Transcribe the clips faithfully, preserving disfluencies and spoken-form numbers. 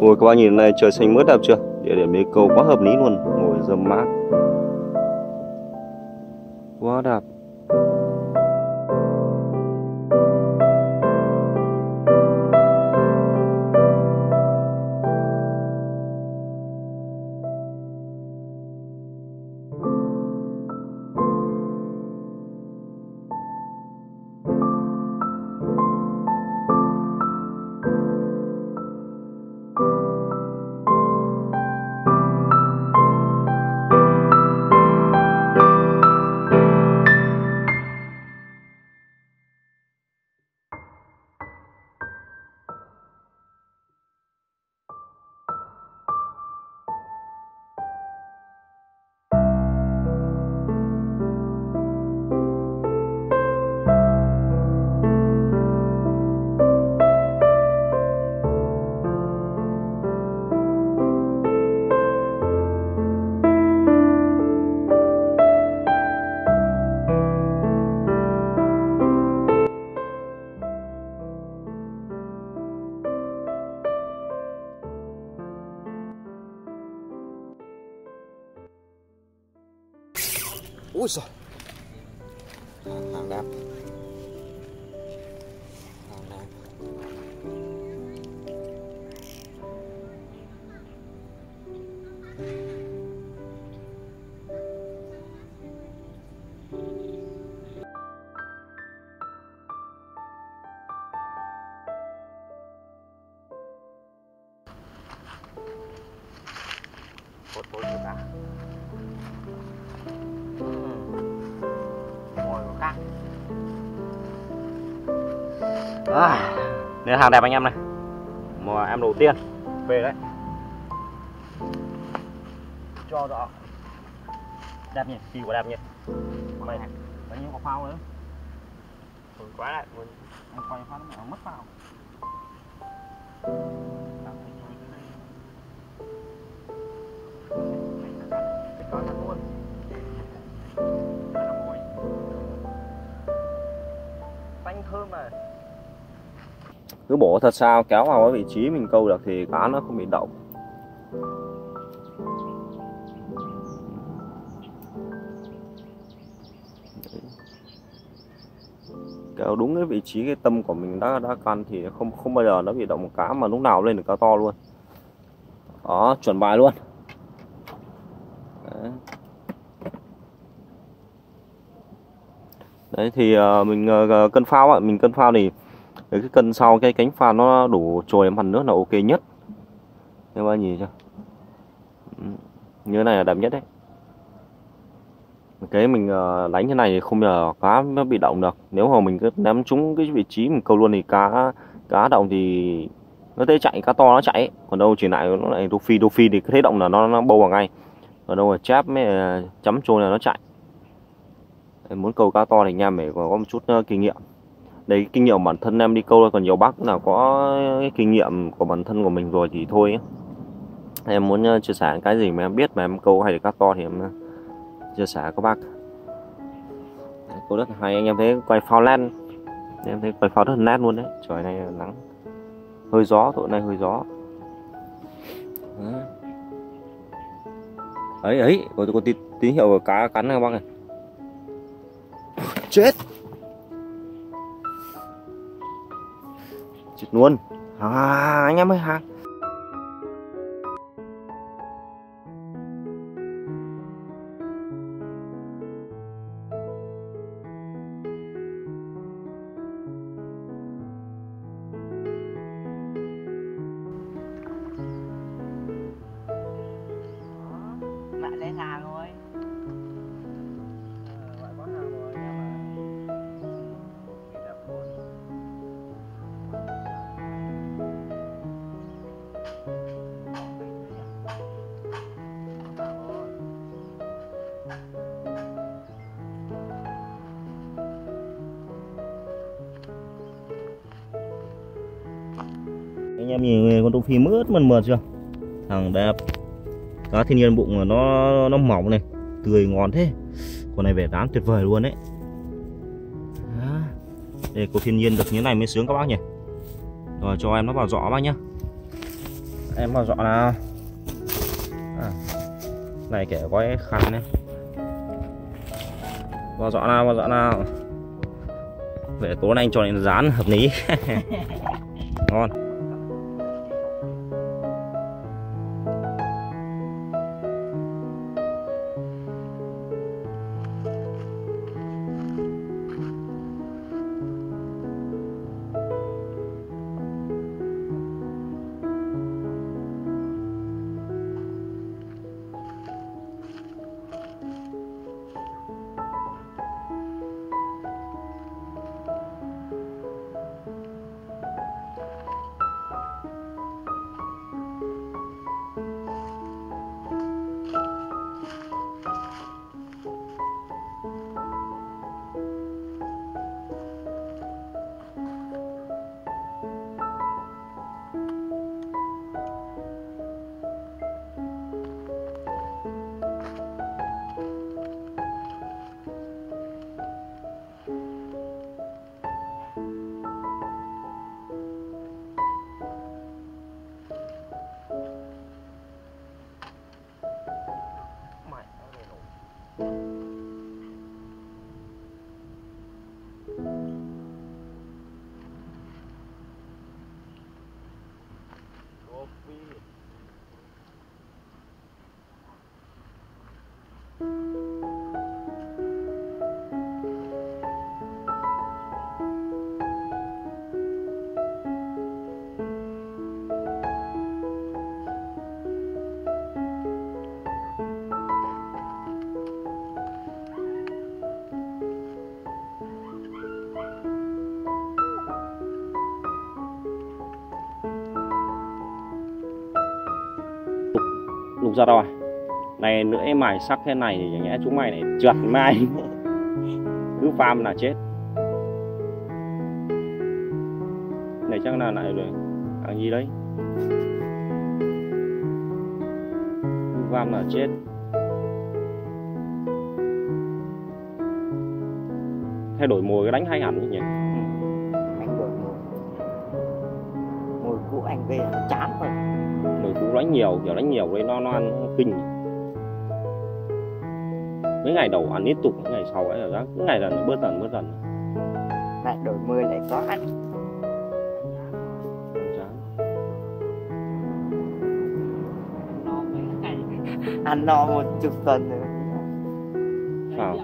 Ôi các bạn nhìn này, trời xanh mướt đẹp chưa? Địa điểm mấy câu quá hợp lý luôn, ngồi dâm mát. Quá đẹp. Ôi giời, hàng đẹp, hàng đẹp. Bột bột bột à? À, nên hàng đẹp anh em này, mà em đầu tiên về đấy cho rõ đẹp nhỉ, kỳ quá đẹp nhỉ, mày bao nhiêu quả phao nữa, ừ, quá đẹp, ừ. Em quay phát nó mất phao. Xanh thơm mà. Cứ bổ thật sao kéo vào cái vị trí mình câu được thì cá nó không bị động. Kéo đúng cái vị trí cái tâm của mình đã đã căn thì không không bao giờ nó bị động một cá, mà lúc nào lên được cá to luôn. Đó, chuẩn bài luôn. Đấy. Đấy thì mình cân phao ạ, mình cân phao thì cái cân sau cái cánh phao nó đủ trồi mặt nước là ok nhất. Các bạn nhìn chưa? Như thế này là đẹp nhất đấy. Cái mình đánh thế này thì không nhờ cá nó bị động được. Nếu mà mình cứ ném trúng cái vị trí mình câu luôn thì cá cá động thì nó thấy chạy, cá to nó chạy. Còn đâu chỉ lại nó lại đô phi đô phi thì cái thế động là nó, nó bâu vào ngay. Còn đâu là chép mới chấm trôi là nó chạy. Em muốn câu cá to thì nhà mình có một chút kinh nghiệm. Đấy, kinh nghiệm bản thân em đi câu, còn nhiều bác nào có cái kinh nghiệm của bản thân của mình rồi thì thôi ấy. Em muốn chia sẻ cái gì mà em biết mà em câu hay là cá to thì em chia sẻ các bác. Đấy, câu rất hay, anh em thấy quay phao len, em thấy quay phao rất nét luôn đấy. Trời này nắng, hơi gió, tụi này hơi gió. Đấy, ấy, có, có tí, tín hiệu cá cắn các bác này. Chết chết luôn à, anh em ơi, hàng lại lên hàng rồi. Anh em nhìn con tô phi mướt mượt mượt chưa? Thằng đẹp. Cá thiên nhiên bụng nó nó mỏng này, tươi ngon thế. Con này về rán tuyệt vời luôn đấy. Đó. Để cô thiên nhiên được như này mới sướng các bác nhỉ. Rồi cho em nó vào giỏ bác nhá. em có rõ nào à, này kể gói khăn đấy, có rõ nào có rõ nào vậy cố anh cho nên dán hợp lý. Ngon. Lục ra đâu à? Này nữa em mày sắc thế này thì nhẽ chúng mày này trượt mai. Cứ farm là chết. Này chắc là lại rồi. Hàng gì đấy? Cứ farm là chết. Thay đổi mồi cái đánh hay hẳn nhỉ? Anh đổi mồi. Mồi cũ anh về chán rồi. Cũng đánh nhiều, kiểu đánh nhiều đấy nó nó ăn kinh. Mấy ngày đầu ăn liên tục, mấy ngày sau ấy là giác, mấy ngày lần bớt dần bớt dần. Lại đổi mười lại có ăn. Ăn no một chục tuần rồi. Sao?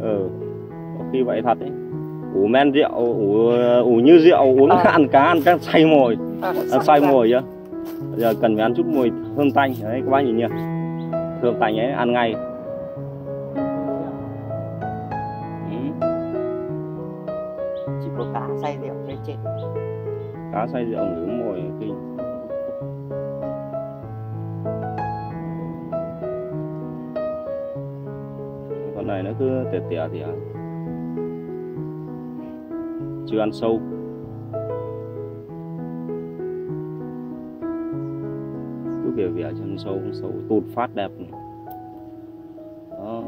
Ừ, có khi vậy thật ấy. Ủ men rượu, ủ, ủ như rượu uống à. Ăn cá ăn cá say mồi. À, ăn say mồi chứ. Bây giờ cần phải ăn chút mùi thơm tanh đấy các bác nhìn nhỉ. Thơm tanh ấy ăn ngay. Ừ. Chỉ có cá say rượu mới chết. Cá say rượu nướng mồi kinh. Con này nó cứ tỉa tỉa thì chưa ăn sâu. Cứ vỉa vỉa chân sâu, sâu tụt phát đẹp. Đó.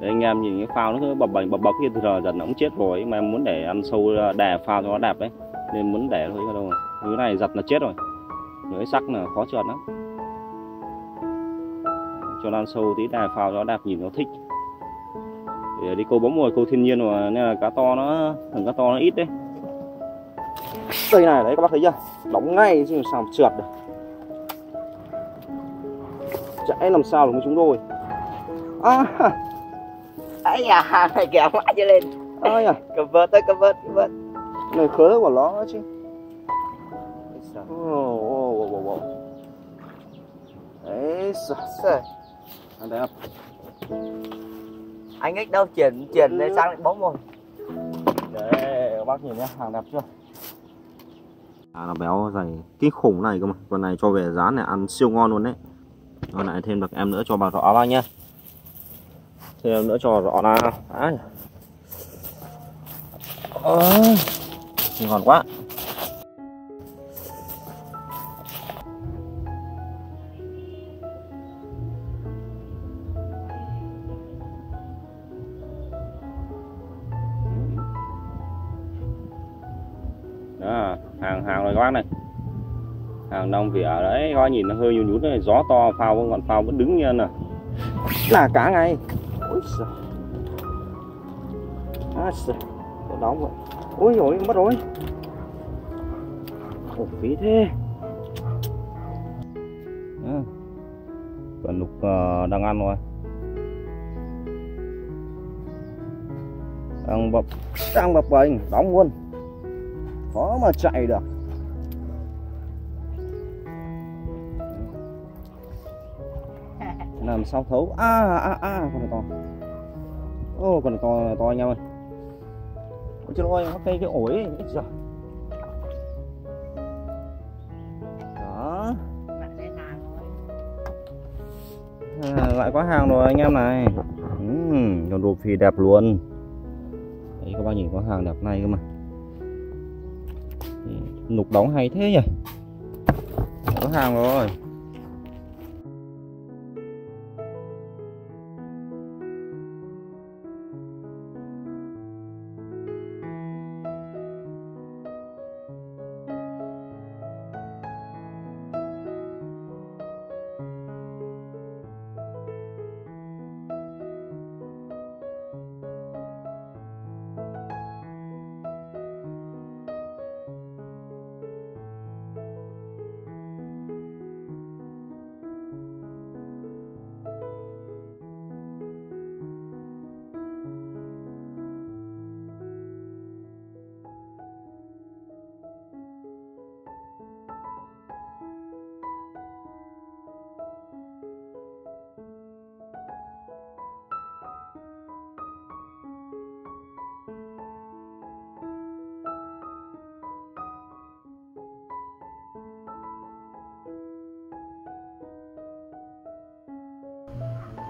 Đấy, anh em nhìn cái phao nó cứ bập bập bập bập kia từ giờ dần nó cũng chết rồi. Mà em muốn để ăn sâu đè phao cho nó đẹp đấy. Nên muốn để thôi đâu. Cái này giật nó chết rồi. Những sắc là khó trượt lắm. Cho nó ăn sâu tí đè phao cho nó đẹp nhìn nó thích. Để đi câu bóng mồi câu thiên nhiên mà nên là cá to nó thằng cá to nó ít đấy. Đây này đấy các bác thấy chưa? Đóng ngay chứ sao mà trượt được. Chạy làm sao được với chúng tôi. À. Ấy à, này kéo mã cho lên. Ơi à. Cầm vợt tới cầm vợt cầm vợt. Này khớ của nó chứ. Ồ ồ ồ ồ. Đấy sợ sợ. Ăn đẹp. Anh ấy đâu chuyển chuyển lên sang lại bóng rồi. Đấy, các bác nhìn nhá, hàng đẹp chưa? À, nó béo dày kinh khủng này cơ mà. Con này cho về rán này ăn siêu ngon luôn đấy. Con này thêm được em nữa cho bà rõ ra nhá. Thêm em nữa cho rõ ra. Đấy. Ôi, ngon quá. Đó. hàng hàng này các bác này, hàng nông vỉa đấy, coi nhìn nó hơi nhún nhún này, gió to phao vẫn còn phao vẫn đứng như này, là cá ngay. Ôi giời, à, giời. Đóng rồi. Ôi rồi mất rồi, khổ phí thế. À, còn lục uh, đang ăn rồi, đang bập đang bập bềnh đóng luôn, khó mà chạy được. Làm sao thấu? À à à, con này to, ô con này to to anh em ơi. Ôi trời ơi, cái cái ổi ấy. Đó. À, lại có hàng rồi anh em này. Uhm, con rụp phì đẹp luôn. Đấy các bác nhìn có hàng đẹp này cơ mà. Nục đóng hay thế nhỉ? Có hàng rồi.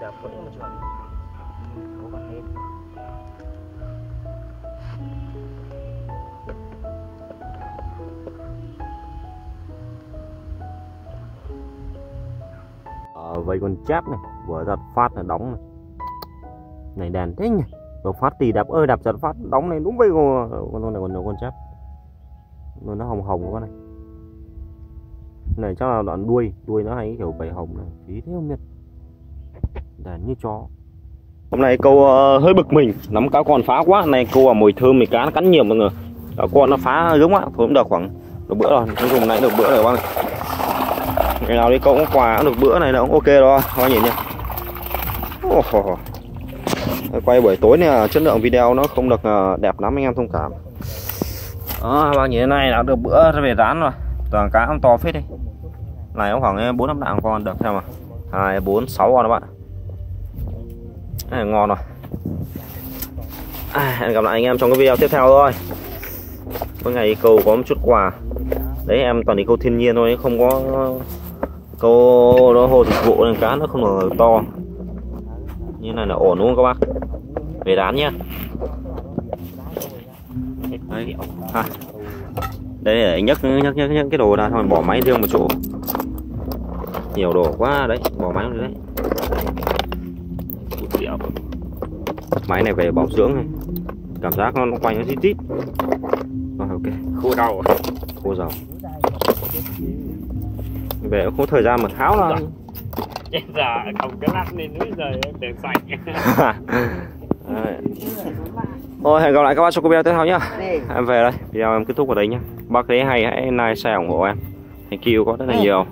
Đẹp quá mà chuẩn, cố gắng lên. Ở vây con chép này, vừa giật phát là đóng này. Này đàn thế nhỉ, vừa phát tì đạp ơi, đạp giật phát đóng này đúng vây con con này, còn con chép, nó hồng hồng của con này. Này chắc là đoạn đuôi, đuôi nó hay kiểu bảy hồng này, tí thế không biết. Đàn như chó. Hôm nay câu uh, hơi bực mình, nắm cá con phá quá. Hôm nay câu ở mồi thơm, mồi cá nó cắn nhiều mọi người. Cá con nó phá giống quá, thôi cũng được khoảng được bữa rồi, cuối cùng nãy được bữa rồi các bạn. Ngày nào đi câu cũng quà cũng được bữa này nó cũng ok đó, các bạn nhìn nhá. Oh. Quay buổi tối này chất lượng video nó không được đẹp lắm anh em thông cảm. Đó, các bạn nhìn thế này đã được bữa về rán rồi. Toàn cá không to phết đi. Này cũng khoảng bốn năm đạng con được xem mà. hai bốn sáu con các bạn. À, ngon rồi. À, hẹn gặp lại anh em trong cái video tiếp theo thôi. Mỗi ngày câu có một chút quà. Đấy em toàn đi câu thiên nhiên thôi, không có câu nó hồ dịch vụ nên cá nó không được to. Như này là ổn đúng không các bác? Về đán nhá. Đấy. À. Đấy để nhấc nhấc nhấc nhấc cái đồ ra thôi, bỏ máy riêng một chỗ. Nhiều đồ quá đấy, bỏ máy nữa đấy. Máy này về bảo dưỡng này. Cảm giác nó, nó quay nó tít tít. Rồi ok, khô đau rồi. Khô dầu. Về có thời gian mà tháo ra. Giờ không cái lát lên núi rồi để sạch. Thôi hẹn gặp lại các bác trong video tiếp theo nhá. Em về đây, video em kết thúc ở đấy nhá. Bác thấy hay hãy like share ủng hộ em. Thank you có rất là nhiều.